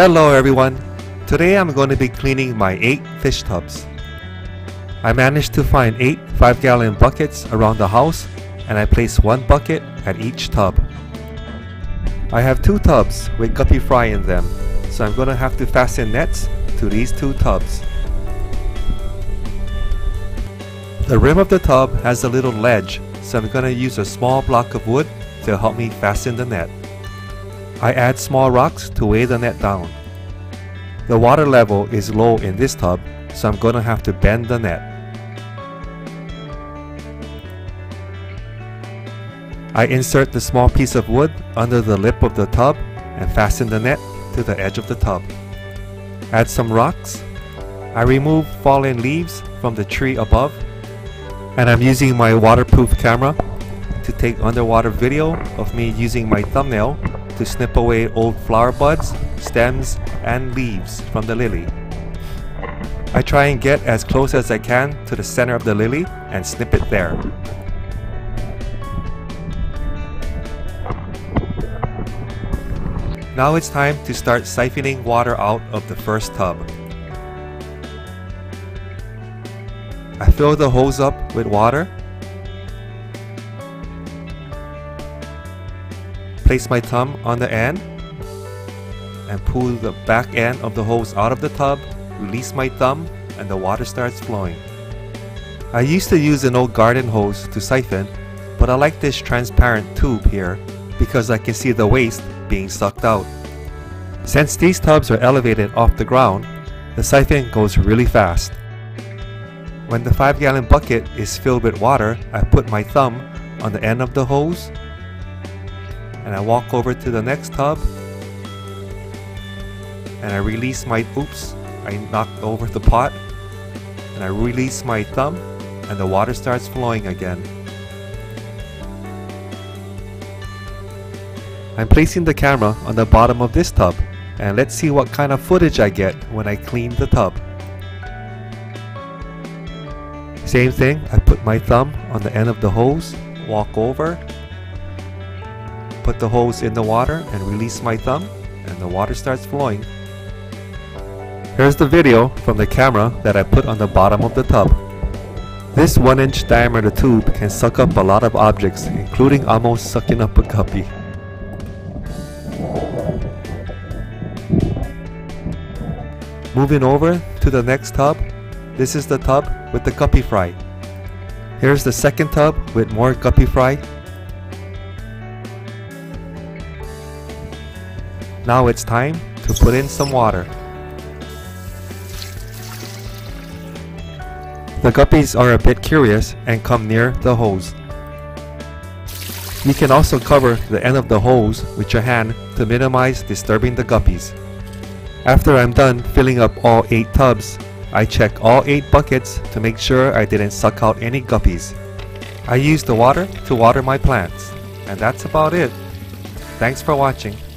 Hello everyone, today I'm going to be cleaning my 8 fish tubs. I managed to find 8 5-gallon buckets around the house and I placed one bucket at each tub. I have 2 tubs with guppy fry in them, so I'm going to have to fasten nets to these 2 tubs. The rim of the tub has a little ledge, so I'm going to use a small block of wood to help me fasten the net. I add small rocks to weigh the net down. The water level is low in this tub, so I'm going to have to bend the net. I insert the small piece of wood under the lip of the tub and fasten the net to the edge of the tub. Add some rocks. I remove fallen leaves from the tree above, and I'm using my waterproof camera to take underwater video of me using my thumbnail to snip away old flower buds, stems, and leaves from the lily. I try and get as close as I can to the center of the lily and snip it there. Now it's time to start siphoning water out of the first tub. I fill the hose up with water. Place my thumb on the end and pull the back end of the hose out of the tub, release my thumb, and the water starts flowing. I used to use an old garden hose to siphon, but I like this transparent tube here because I can see the waste being sucked out. Since these tubs are elevated off the ground, the siphon goes really fast. When the 5-gallon bucket is filled with water, I put my thumb on the end of the hose and I walk over to the next tub and I release my, I knocked over the pot and I release my thumb and the water starts flowing again. I'm placing the camera on the bottom of this tub and let's see what kind of footage I get when I clean the tub. Same thing, I put my thumb on the end of the hose, walk over, put the hose in the water and release my thumb and the water starts flowing. Here's the video from the camera that I put on the bottom of the tub. This 1-inch diameter tube can suck up a lot of objects, including almost sucking up a guppy. Moving over to the next tub, this is the tub with the guppy fry. Here's the second tub with more guppy fry. Now it's time to put in some water. The guppies are a bit curious and come near the hose. You can also cover the end of the hose with your hand to minimize disturbing the guppies. After I'm done filling up all 8 tubs, I check all 8 buckets to make sure I didn't suck out any guppies. I use the water to water my plants. And that's about it. Thanks for watching.